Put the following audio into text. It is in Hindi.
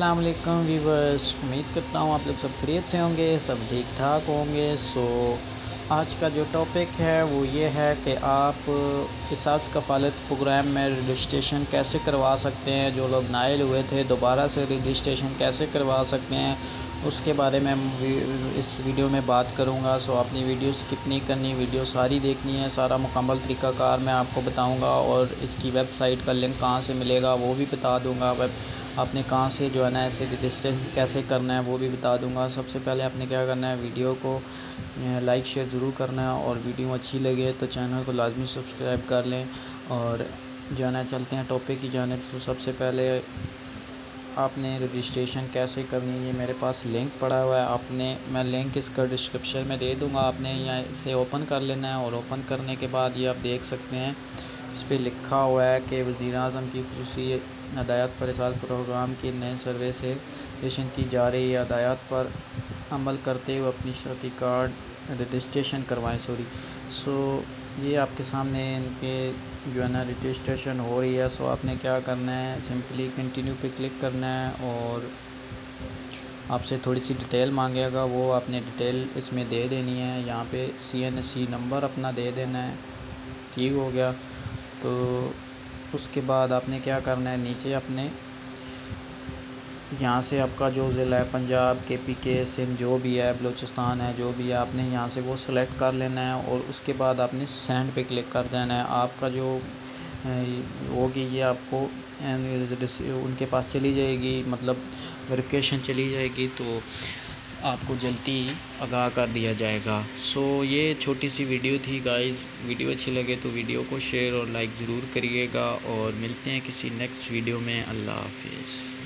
अस्सलाम वालेकुम व्यूवर्स, उम्मीद करता हूँ आप लोग सब खैरियत से होंगे, सब ठीक ठाक होंगे। सो आज का जो टॉपिक है वो ये है कि आप किसास कफालत प्रोग्राम में रजिस्ट्रेशन कैसे करवा सकते हैं, जो लोग नायल हुए थे दोबारा से रजिस्ट्रेशन कैसे करवा सकते हैं उसके बारे में इस वीडियो में बात करूँगा। सो अपनी वीडियो स्किप नहीं करनी, वीडियो सारी देखनी है, सारा मुकम्मल तरीक़ाकार मैं आपको बताऊँगा और इसकी वेबसाइट का लिंक कहाँ से मिलेगा वो भी बता दूँगा। आपने कहाँ से जो है ना ऐसे रजिस्ट्रेशन कैसे करना है वो भी बता दूंगा। सबसे पहले आपने क्या करना है, वीडियो को लाइक शेयर ज़रूर करना है और वीडियो अच्छी लगे तो चैनल को लाजमी सब्सक्राइब कर लें। और जाना चलते हैं टॉपिक की जानिब। तो सबसे पहले आपने रजिस्ट्रेशन कैसे करनी है, ये मेरे पास लिंक पड़ा हुआ है, आपने मैं लिंक इसका डिस्क्रिप्शन में दे दूँगा। आपने यहाँ इसे ओपन कर लेना है और ओपन करने के बाद ये आप देख सकते हैं इस पर लिखा हुआ है कि वज़ीर आज़म की खुसूसी हदायत पर इस प्रोग्राम की नए सर्वे से रजिस्ट्रेशन की जा रही हदायत पर अमल करते हुए अपनी शर्ती कार्ड रजिस्ट्रेशन करवाएं। सो ये आपके सामने इनके जो है ना रजिस्ट्रेशन हो रही है। सो आपने क्या करना है, सिंपली कंटिन्यू पे क्लिक करना है और आपसे थोड़ी सी डिटेल मांगेगा, वो आपने डिटेल इसमें दे देनी है। यहाँ पे CNC नंबर अपना दे देना है, ठीक हो गया। तो उसके बाद आपने क्या करना है, नीचे अपने यहाँ से आपका जो ज़िला है, पंजाब, KPK, सिंध, जो भी है, बलूचिस्तान है, जो भी है, आपने यहाँ से वो सिलेक्ट कर लेना है और उसके बाद आपने सेंड पे क्लिक कर देना है। आपका जो होगी ये आपको उनके पास चली जाएगी, मतलब वेरिफिकेशन चली जाएगी, तो आपको जल्दी आगाह कर दिया जाएगा। सो ये छोटी सी वीडियो थी गाइस, वीडियो अच्छी लगे तो वीडियो को शेयर और लाइक ज़रूर करिएगा और मिलते हैं किसी नेक्स्ट वीडियो में। अल्लाह हाफिज़।